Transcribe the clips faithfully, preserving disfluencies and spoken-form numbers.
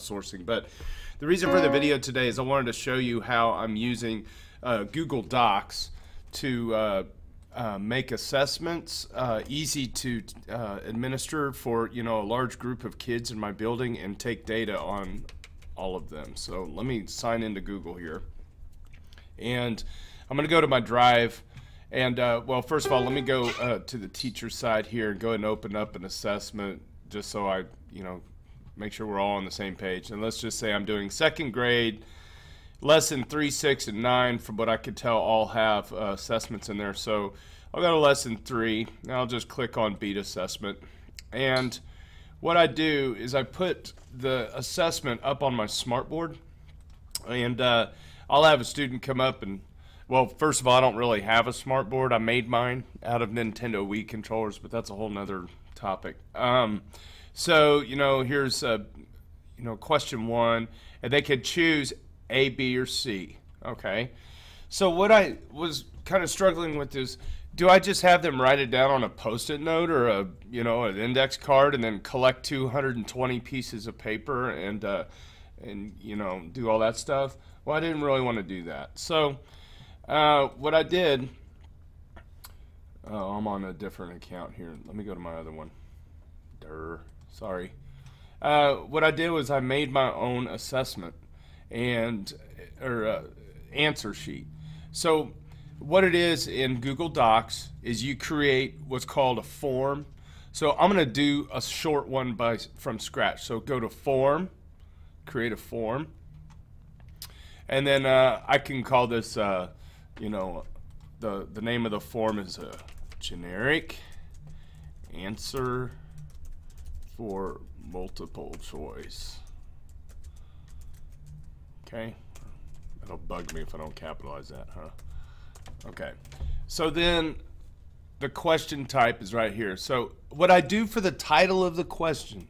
sourcing. But the reason for the video today is I wanted to show you how I'm using uh, Google Docs to uh, uh, make assessments uh, easy to uh, administer for, you know, a large group of kids in my building and take data on all of them. So let me sign into Google here, and I'm going to go to my Drive. And uh, well, first of all, let me go uh, to the teacher side here and go ahead and open up an assessment just so I, you know, make sure we're all on the same page. And let's just say I'm doing second grade, lesson three, six, and nine. From what I could tell, all have uh, assessments in there. So I'll go to lesson three. Now I'll just click on Beat Assessment. And what I do is I put the assessment up on my smartboard, and uh, I'll have a student come up and, well, first of all, I don't really have a smartboard. I made mine out of Nintendo Wii controllers, but that's a whole nother topic. Um, so, you know, here's, uh, you know, question one, and they could choose A, B, or C. Okay. So what I was kind of struggling with is, do I just have them write it down on a Post-it note or a, you know, an index card, and then collect two hundred twenty pieces of paper and, uh, and you know, do all that stuff? Well, I didn't really want to do that. So Uh, what I did, oh, I'm on a different account here. Let me go to my other one. Durr, sorry. Uh, what I did was I made my own assessment and or uh, answer sheet. So what it is in Google Docs is you create what's called a form. So I'm going to do a short one by from scratch. So go to form, create a form, and then uh, I can call this. Uh, You know, the, the name of the form is a generic answer for multiple choice. Okay, it'll bug me if I don't capitalize that, huh? Okay, so then the question type is right here. So what I do for the title of the question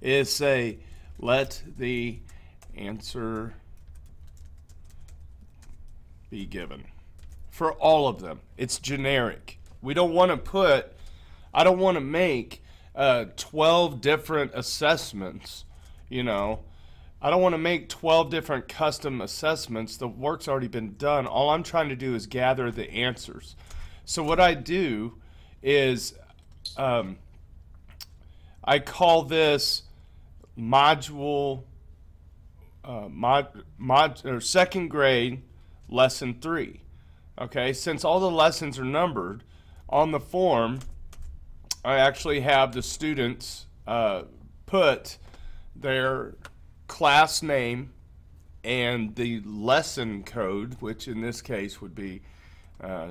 is say, let the answer be given. For all of them, it's generic. We don't want to put, I don't want to make uh, twelve different assessments, you know. I don't want to make twelve different custom assessments. The work's already been done. All I'm trying to do is gather the answers. So what I do is um, I call this module, uh, mod, mod, or second grade lesson three. Okay, since all the lessons are numbered on the form, I actually have the students uh, put their class name and the lesson code, which in this case would be uh,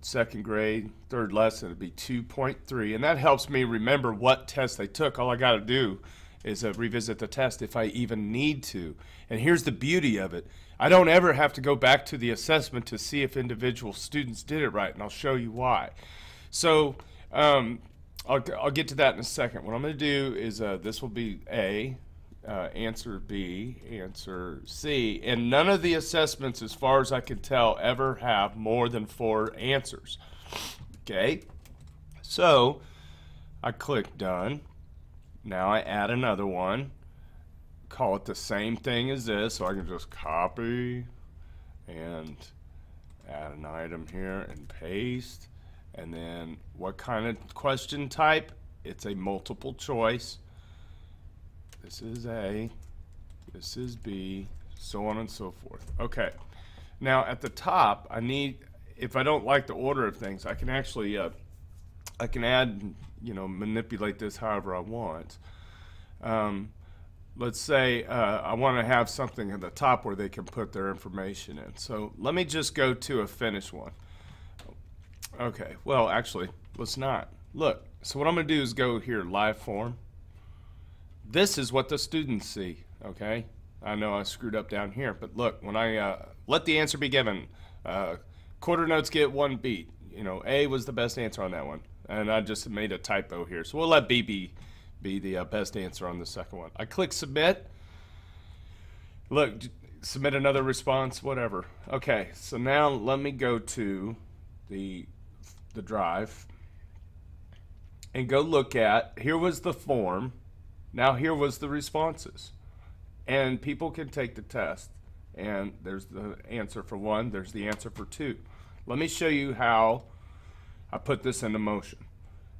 second grade, third lesson would be two point three, and that helps me remember what test they took. All I got to do is uh, revisit the test if I even need to. And here's the beauty of it. I don't ever have to go back to the assessment to see if individual students did it right, and I'll show you why. So um, I'll, I'll get to that in a second. What I'm going to do is uh, this will be A, uh, answer B, answer C, and none of the assessments, as far as I can tell, ever have more than four answers. Okay, so I click done. Now I add another one. Call it the same thing as this, so I can just copy and add an item here and paste. And then what kind of question type? It's a multiple choice. This is A, this is B, so on and so forth. Okay, now at the top, I need, if I don't like the order of things, I can actually uh, I can add, you know, manipulate this however I want. um, Let's say uh, I want to have something at the top where they can put their information in. So let me just go to a finished one. Okay, well, actually, let's not. Look, so what I'm going to do is go here, live form. This is what the students see, okay? I know I screwed up down here, but look, when I uh, let the answer be given, uh, quarter notes get one beat. You know, A was the best answer on that one. And I just made a typo here, so we'll let B be be the uh, best answer on the second one. I click submit. Look, submit another response, whatever. Okay, so now let me go to the the drive and go look at, here was the form, now here was the responses. and people can take the test. And there's the answer for one, there's the answer for two. Let me show you how I put this into motion.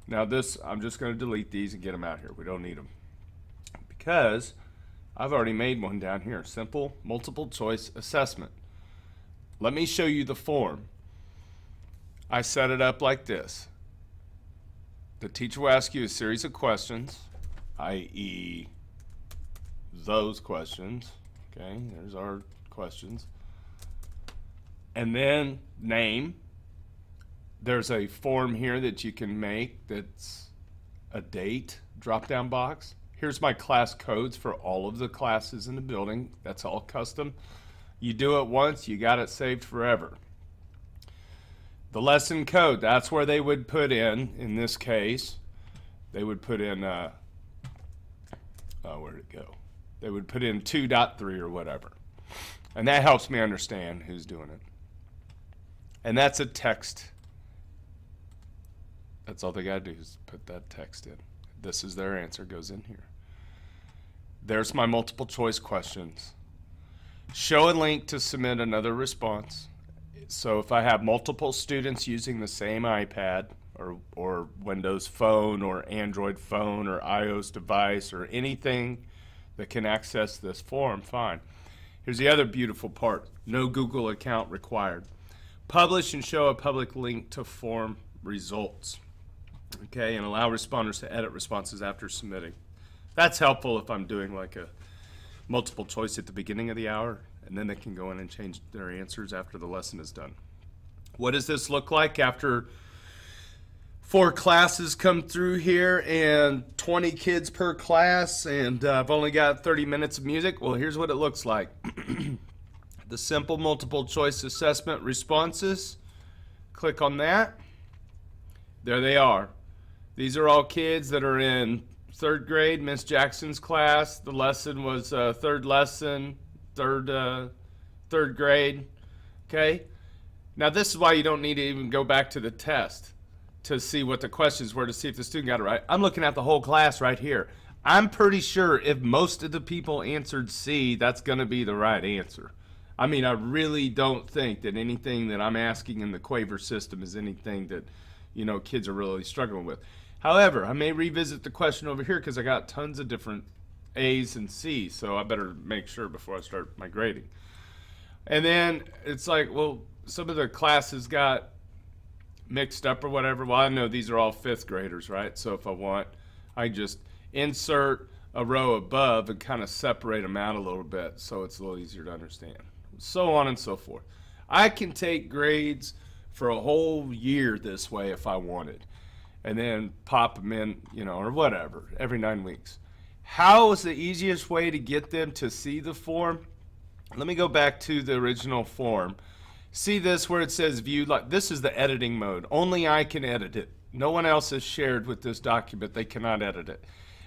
Now this, I'm just going to delete these and get them out here. We don't need them because I've already made one down here. Simple multiple choice assessment. Let me show you the form. I set it up like this. The teacher will ask you a series of questions, that is those questions. Okay, there's our questions. And then name. There's a form here that you can make that's a date drop-down box. Here's my class codes for all of the classes in the building. That's all custom. You do it once, you got it saved forever. The lesson code, that's where they would put in, in this case, they would put in, uh, oh, where'd it go? They would put in two point three or whatever. And that helps me understand who's doing it. And that's a text. That's all they gotta do is put that text in. This is their answer, goes in here. There's my multiple choice questions. Show a link to submit another response. So if I have multiple students using the same iPad or, or Windows phone or Android phone or iOS device or anything that can access this form, fine. Here's the other beautiful part. No Google account required. Publish and show a public link to form results. Okay, and allow responders to edit responses after submitting. That's helpful if I'm doing like a multiple choice at the beginning of the hour, and then they can go in and change their answers after the lesson is done. What does this look like after four classes come through here and twenty kids per class and uh, I've only got thirty minutes of music? Well, here's what it looks like. The simple multiple choice assessment responses, click on that. There they are. These are all kids that are in third grade, Miss Jackson's class. The lesson was uh, third lesson, third, uh, third grade, okay? Now this is why you don't need to even go back to the test to see what the questions were, to see if the student got it right. I'm looking at the whole class right here. I'm pretty sure if most of the people answered C, that's gonna be the right answer. I mean, I really don't think that anything that I'm asking in the Quaver system is anything that, you know, kids are really struggling with. However, I may revisit the question over here because I got tons of different A's and C's, so I better make sure before I start my grading. And then it's like, well, some of the classes got mixed up or whatever. Well, I know these are all fifth graders, right? So if I want, I just insert a row above and kind of separate them out a little bit so it's a little easier to understand. So on and so forth. I can take grades for a whole year this way if I wanted, and then pop them in, you know, or whatever, every nine weeks. How is the easiest way to get them to see the form? Let me go back to the original form. See this where it says view, like this is the editing mode. Only I can edit it. No one else is shared with this document. They cannot edit it.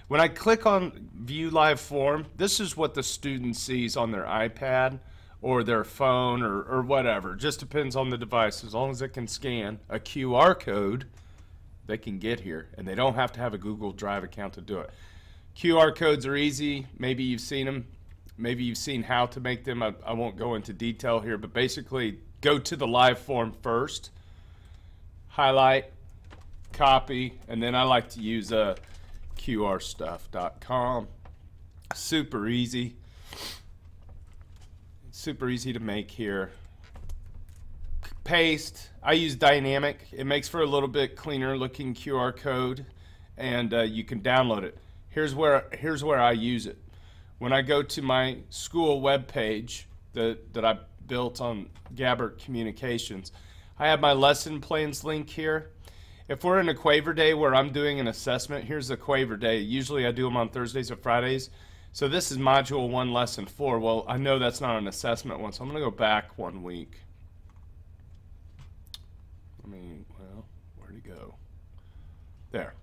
When I click on view live form, this is what the student sees on their iPad or their phone or, or whatever. It just depends on the device. As long as it can scan a Q R code, they can get here, and they don't have to have a Google Drive account to do it. Q R codes are easy. Maybe you've seen them. Maybe you've seen how to make them. I, I won't go into detail here, but basically go to the live form first, highlight, copy, and then I like to use uh, Q R stuff dot com. Super easy. Super easy to make here. Paste. I use dynamic. It makes for a little bit cleaner looking Q R code, and uh, you can download it. Here's where here's where I use it. When I go to my school webpage that that I built on Gabbert Communications, I have my lesson plans link here. If we're in a Quaver day where I'm doing an assessment, here's a Quaver day. Usually I do them on Thursdays or Fridays. So this is module one, lesson four. Well, I know that's not an assessment one, so I'm gonna go back one week. I mean, well, where'd it go? There.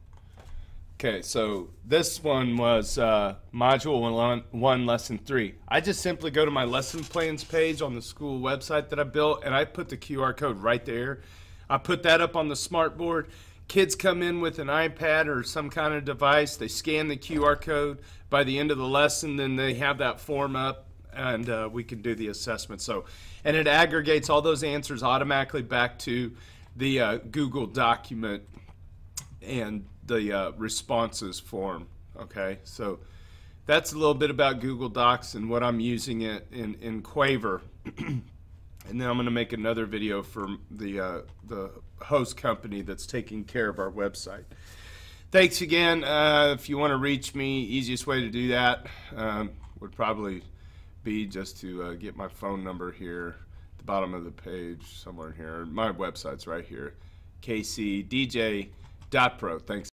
Okay, so this one was uh, module one, one, lesson three. I just simply go to my lesson plans page on the school website that I built, and I put the Q R code right there. I put that up on the smart board. Kids come in with an iPad or some kind of device, they scan the Q R code, by the end of the lesson, then they have that form up, and uh, we can do the assessment. So, and it aggregates all those answers automatically back to the uh, Google document and the uh, responses form. Okay, so that's a little bit about Google Docs and what I'm using it in, in Quaver. And then I'm going to make another video for the, uh, the host company that's taking care of our website. Thanks again. Uh, if you want to reach me, easiest way to do that um, would probably be just to uh, get my phone number here at the bottom of the page, somewhere in here. My website's right here, k c d j dot pro. Thanks.